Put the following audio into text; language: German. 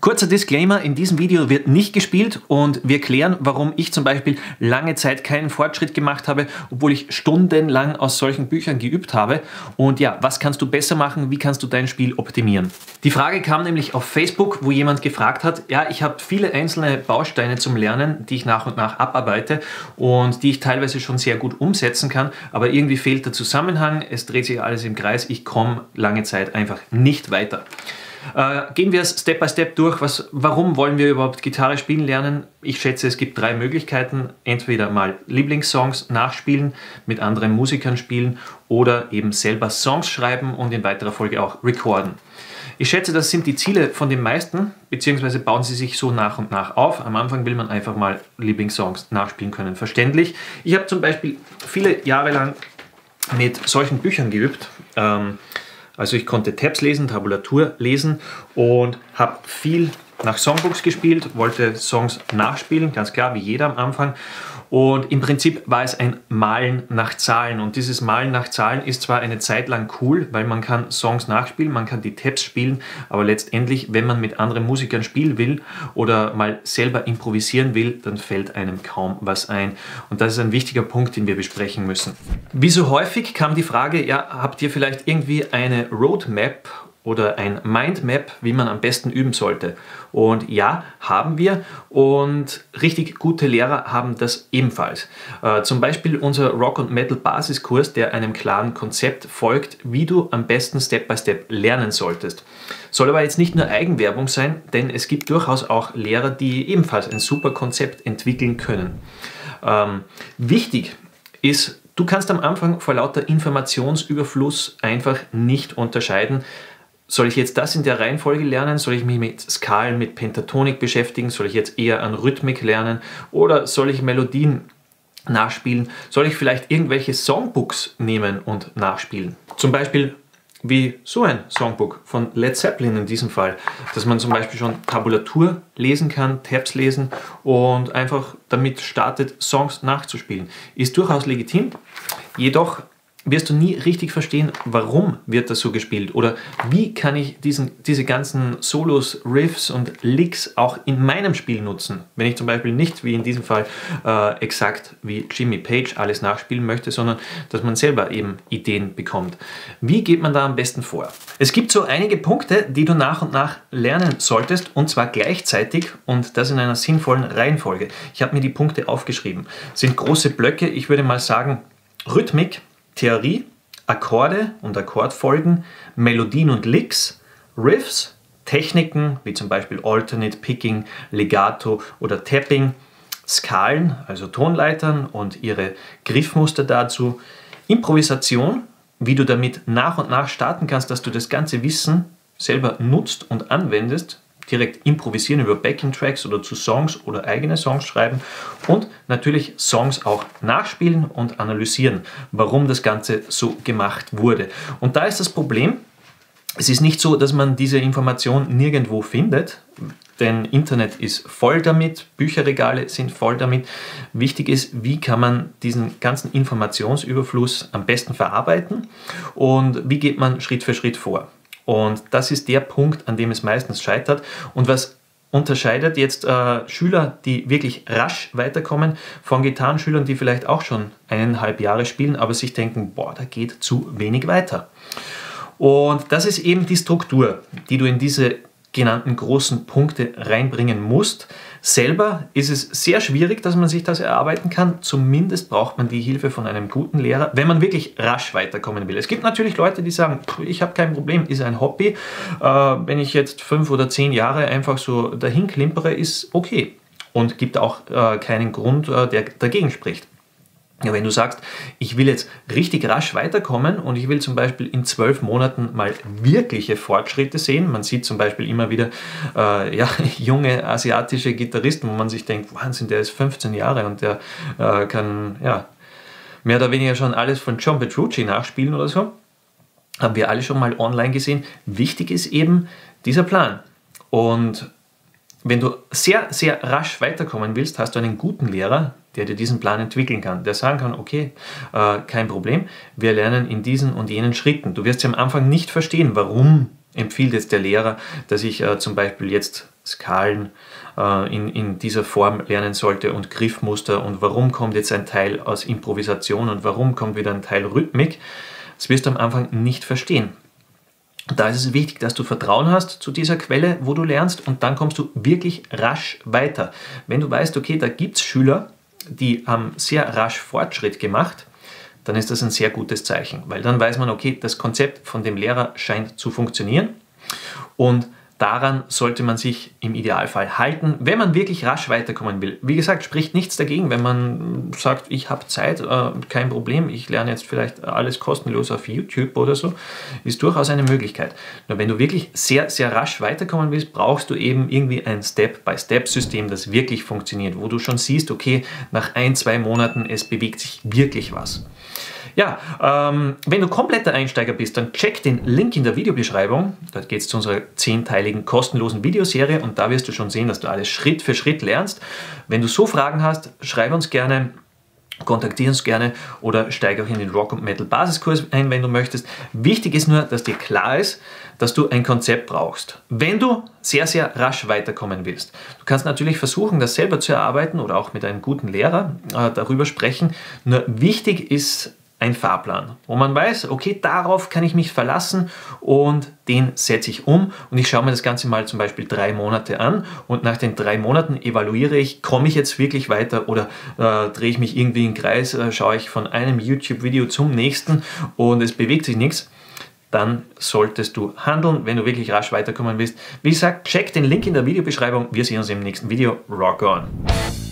Kurzer Disclaimer, in diesem Video wird nicht gespielt und wir klären, warum ich zum Beispiel lange Zeit keinen Fortschritt gemacht habe, obwohl ich stundenlang aus solchen Büchern geübt habe. Und ja, was kannst du besser machen, wie kannst du dein Spiel optimieren? Die Frage kam nämlich auf Facebook, wo jemand gefragt hat, ja, ich habe viele einzelne Bausteine zum Lernen, die ich nach und nach abarbeite und die ich teilweise schon sehr gut umsetzen kann, aber irgendwie fehlt der Zusammenhang, es dreht sich alles im Kreis, ich komme lange Zeit einfach nicht weiter. Gehen wir es Step by Step durch. Warum wollen wir überhaupt Gitarre spielen lernen? Ich schätze, es gibt drei Möglichkeiten. Entweder mal Lieblingssongs nachspielen, mit anderen Musikern spielen oder eben selber Songs schreiben und in weiterer Folge auch recorden. Ich schätze, das sind die Ziele von den meisten, beziehungsweise bauen sie sich so nach und nach auf. Am Anfang will man einfach mal Lieblingssongs nachspielen können, verständlich. Ich habe zum Beispiel viele Jahre lang mit solchen Büchern geübt. Also ich konnte Tabs lesen, Tabulatur lesen und habe viel nach Songbooks gespielt, wollte Songs nachspielen, ganz klar, wie jeder am Anfang. Und im Prinzip war es ein Malen nach Zahlen. Und dieses Malen nach Zahlen ist zwar eine Zeit lang cool, weil man kann Songs nachspielen, man kann die Tabs spielen, aber letztendlich, wenn man mit anderen Musikern spielen will oder mal selber improvisieren will, dann fällt einem kaum was ein. Und das ist ein wichtiger Punkt, den wir besprechen müssen. Wie so häufig kam die Frage, ja, habt ihr vielleicht irgendwie eine Roadmap oder ein Mindmap, wie man am besten üben sollte? Und ja, haben wir, und richtig gute Lehrer haben das ebenfalls. Zum Beispiel unser Rock und Metal Basiskurs, der einem klaren Konzept folgt, wie du am besten Step by Step lernen solltest. Soll aber jetzt nicht nur Eigenwerbung sein, denn es gibt durchaus auch Lehrer, die ebenfalls ein super Konzept entwickeln können. Wichtig ist, du kannst am Anfang vor lauter Informationsüberfluss einfach nicht unterscheiden, soll ich jetzt das in der Reihenfolge lernen? Soll ich mich mit Skalen, mit Pentatonik beschäftigen? Soll ich jetzt eher an Rhythmik lernen? Oder soll ich Melodien nachspielen? Soll ich vielleicht irgendwelche Songbooks nehmen und nachspielen? Zum Beispiel wie so ein Songbook von Led Zeppelin in diesem Fall, dass man zum Beispiel schon Tabulatur lesen kann, Tabs lesen und einfach damit startet, Songs nachzuspielen. Ist durchaus legitim, jedoch wirst du nie richtig verstehen, warum wird das so gespielt oder wie kann ich diese ganzen Solos, Riffs und Licks auch in meinem Spiel nutzen, wenn ich zum Beispiel nicht, wie in diesem Fall, exakt wie Jimmy Page alles nachspielen möchte, sondern dass man selber eben Ideen bekommt. Wie geht man da am besten vor? Es gibt so einige Punkte, die du nach und nach lernen solltest, und zwar gleichzeitig und das in einer sinnvollen Reihenfolge. Ich habe mir die Punkte aufgeschrieben. Das sind große Blöcke, ich würde mal sagen Rhythmik, Theorie, Akkorde und Akkordfolgen, Melodien und Licks, Riffs, Techniken wie zum Beispiel Alternate Picking, Legato oder Tapping, Skalen, also Tonleitern und ihre Griffmuster dazu, Improvisation, wie du damit nach und nach starten kannst, dass du das ganze Wissen selber nutzt und anwendest, direkt improvisieren über Backing-Tracks oder zu Songs oder eigene Songs schreiben und natürlich Songs auch nachspielen und analysieren, warum das Ganze so gemacht wurde. Und da ist das Problem, es ist nicht so, dass man diese Information nirgendwo findet, denn Internet ist voll damit, Bücherregale sind voll damit. Wichtig ist, wie kann man diesen ganzen Informationsüberfluss am besten verarbeiten und wie geht man Schritt für Schritt vor. Und das ist der Punkt, an dem es meistens scheitert. Und was unterscheidet jetzt Schüler, die wirklich rasch weiterkommen, von Gitarrenschülern, die vielleicht auch schon 1,5 Jahre spielen, aber sich denken, boah, da geht zu wenig weiter. Und das ist eben die Struktur, die du in diese genannten großen Punkte reinbringen musst. Selber ist es sehr schwierig, dass man sich das erarbeiten kann. Zumindest braucht man die Hilfe von einem guten Lehrer, wenn man wirklich rasch weiterkommen will. Es gibt natürlich Leute, die sagen, ich habe kein Problem, ist ein Hobby. Wenn ich jetzt 5 oder 10 Jahre einfach so dahin klimpere, ist okay. Und gibt auch keinen Grund, der dagegen spricht. Ja, wenn du sagst, ich will jetzt richtig rasch weiterkommen und ich will zum Beispiel in 12 Monaten mal wirkliche Fortschritte sehen, man sieht zum Beispiel immer wieder junge asiatische Gitarristen, wo man sich denkt, Wahnsinn, der ist 15 Jahre und der kann ja mehr oder weniger schon alles von John Petrucci nachspielen oder so, haben wir alle schon mal online gesehen. Wichtig ist eben dieser Plan. Und wenn du sehr, sehr rasch weiterkommen willst, hast du einen guten Lehrer, der dir diesen Plan entwickeln kann, der sagen kann, okay, kein Problem, wir lernen in diesen und jenen Schritten. Du wirst ja am Anfang nicht verstehen, warum empfiehlt jetzt der Lehrer, dass ich zum Beispiel jetzt Skalen in dieser Form lernen sollte und Griffmuster und warum kommt jetzt ein Teil aus Improvisation und warum kommt wieder ein Teil Rhythmik, das wirst du am Anfang nicht verstehen. Da ist es wichtig, dass du Vertrauen hast zu dieser Quelle, wo du lernst, und dann kommst du wirklich rasch weiter. Wenn du weißt, okay, da gibt es Schüler, die haben sehr rasch Fortschritt gemacht, dann ist das ein sehr gutes Zeichen, weil dann weiß man, okay, das Konzept von dem Lehrer scheint zu funktionieren und daran sollte man sich im Idealfall halten, wenn man wirklich rasch weiterkommen will. Wie gesagt, spricht nichts dagegen, wenn man sagt, ich habe Zeit, kein Problem, ich lerne jetzt vielleicht alles kostenlos auf YouTube oder so, ist durchaus eine Möglichkeit. Nur wenn du wirklich sehr, sehr rasch weiterkommen willst, brauchst du eben irgendwie ein Step-by-Step-System, das wirklich funktioniert, wo du schon siehst, okay, nach 1, 2 Monaten, es bewegt sich wirklich was. Ja, wenn du kompletter Einsteiger bist, dann check den Link in der Videobeschreibung. Dort geht es zu unserer 10-teiligen kostenlosen Videoserie und da wirst du schon sehen, dass du alles Schritt für Schritt lernst. Wenn du so Fragen hast, schreib uns gerne, kontaktier uns gerne oder steig auch in den Rock- und Metal-Basiskurs ein, wenn du möchtest. Wichtig ist nur, dass dir klar ist, dass du ein Konzept brauchst, wenn du sehr, sehr rasch weiterkommen willst. Du kannst natürlich versuchen, das selber zu erarbeiten oder auch mit einem guten Lehrer darüber sprechen. Nur wichtig ist ein Fahrplan, wo man weiß, okay, darauf kann ich mich verlassen und den setze ich um und ich schaue mir das Ganze mal zum Beispiel 3 Monate an und nach den 3 Monaten evaluiere ich, komme ich jetzt wirklich weiter oder drehe ich mich irgendwie im Kreis, schaue ich von einem YouTube-Video zum nächsten und es bewegt sich nichts, dann solltest du handeln, wenn du wirklich rasch weiterkommen willst. Wie gesagt, check den Link in der Videobeschreibung, wir sehen uns im nächsten Video, rock on!